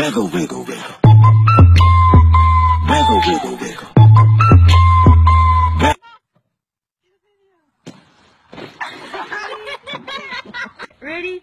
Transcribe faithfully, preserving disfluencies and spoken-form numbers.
Wiggle, wiggle, wiggle. Wiggle, wiggle, wiggle. Ready?